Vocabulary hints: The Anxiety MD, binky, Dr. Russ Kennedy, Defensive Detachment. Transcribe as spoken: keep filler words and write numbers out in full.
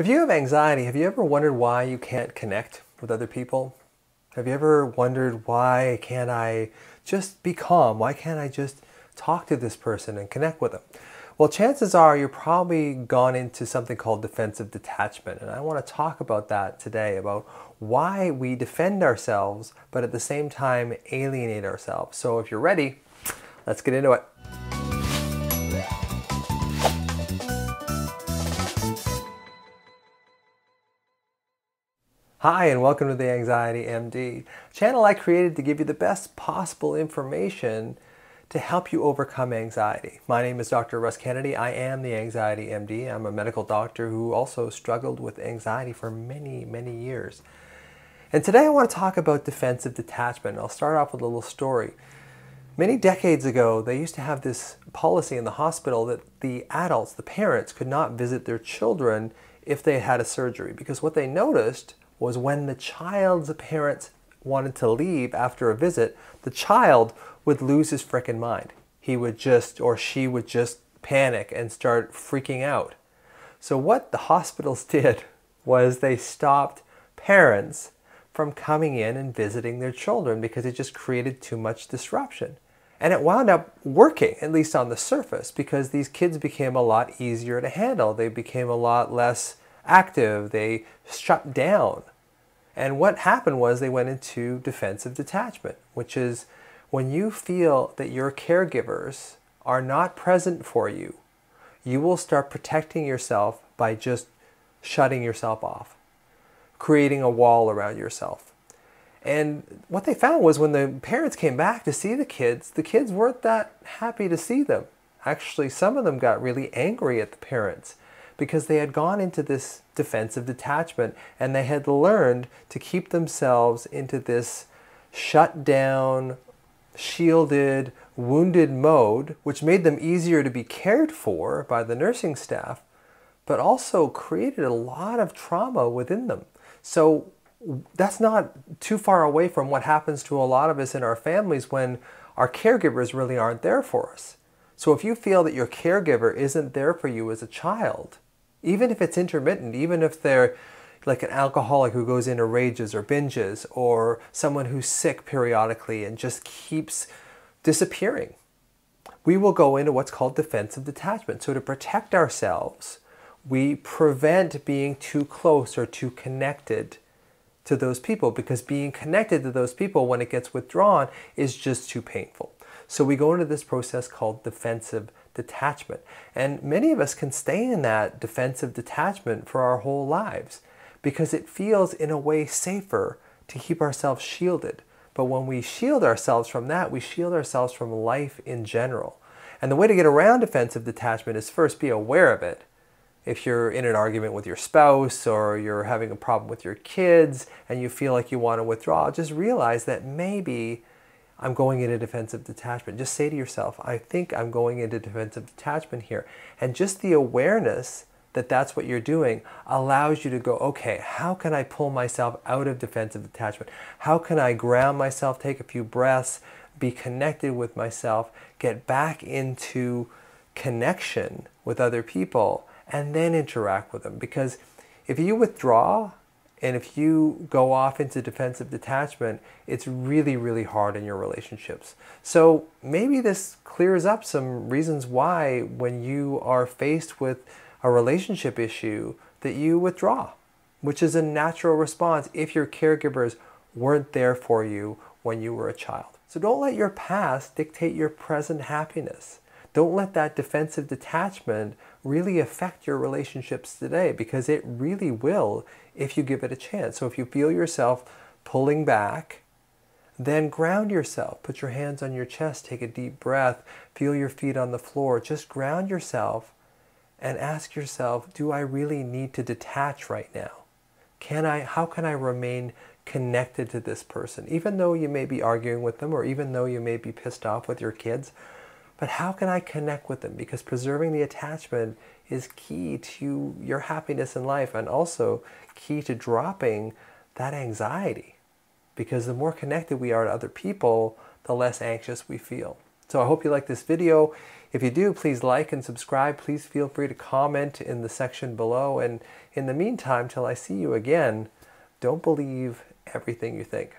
If you have anxiety, have you ever wondered why you can't connect with other people? Have you ever wondered, why can't I just be calm? Why can't I just talk to this person and connect with them? Well, chances are you're probably gone into something called defensive detachment, and I want to talk about that today, about why we defend ourselves, but at the same time alienate ourselves. So if you're ready, let's get into it. Hi, and welcome to The Anxiety M D, a channel I created to give you the best possible information to help you overcome anxiety. My name is Doctor Russ Kennedy. I am The Anxiety M D. I'm a medical doctor who also struggled with anxiety for many, many years. And today I want to talk about defensive detachment. I'll start off with a little story. Many decades ago, they used to have this policy in the hospital that the adults, the parents, could not visit their children if they had a surgery, because what they noticed was when the child's parents wanted to leave after a visit, the child would lose his frickin' mind. He would just, or she would just panic and start freaking out. So what the hospitals did was they stopped parents from coming in and visiting their children because it just created too much disruption. And it wound up working, at least on the surface, because these kids became a lot easier to handle. They became a lot less active, they shut down. And what happened was they went into defensive detachment, which is when you feel that your caregivers are not present for you, you will start protecting yourself by just shutting yourself off, creating a wall around yourself. And what they found was when the parents came back to see the kids, the kids weren't that happy to see them. Actually, some of them got really angry at the parents, because they had gone into this defensive detachment and they had learned to keep themselves into this shut down, shielded, wounded mode, which made them easier to be cared for by the nursing staff, but also created a lot of trauma within them. So that's not too far away from what happens to a lot of us in our families when our caregivers really aren't there for us. So if you feel that your caregiver isn't there for you as a child, even if it's intermittent, even if they're like an alcoholic who goes into rages or binges, or someone who's sick periodically and just keeps disappearing, we will go into what's called defensive detachment. So to protect ourselves, we prevent being too close or too connected to those people, because being connected to those people when it gets withdrawn is just too painful. So we go into this process called defensive detachment. And many of us can stay in that defensive detachment for our whole lives, because it feels in a way safer to keep ourselves shielded. But when we shield ourselves from that, we shield ourselves from life in general. And the way to get around defensive detachment is first be aware of it. If you're in an argument with your spouse, or you're having a problem with your kids and you feel like you want to withdraw, just realize that maybe I'm going into defensive detachment. Just say to yourself, I think I'm going into defensive detachment here. And just the awareness that that's what you're doing allows you to go, okay, how can I pull myself out of defensive detachment? How can I ground myself, take a few breaths, be connected with myself, get back into connection with other people, and then interact with them? Because if you withdraw and if you go off into defensive detachment, it's really, really hard in your relationships. So maybe this clears up some reasons why when you are faced with a relationship issue that you withdraw, which is a natural response if your caregivers weren't there for you when you were a child. So don't let your past dictate your present happiness. Don't let that defensive detachment really affect your relationships today, because it really will if you give it a chance. So if you feel yourself pulling back, then ground yourself. Put your hands on your chest, take a deep breath, feel your feet on the floor. Just ground yourself and ask yourself, do I really need to detach right now? Can I, how can I remain connected to this person? Even though you may be arguing with them, or even though you may be pissed off with your kids, but how can I connect with them? Because preserving the attachment is key to your happiness in life, and also key to dropping that anxiety. Because the more connected we are to other people, the less anxious we feel. So I hope you like this video. If you do, please like and subscribe. Please feel free to comment in the section below. And in the meantime, till I see you again, don't believe everything you think.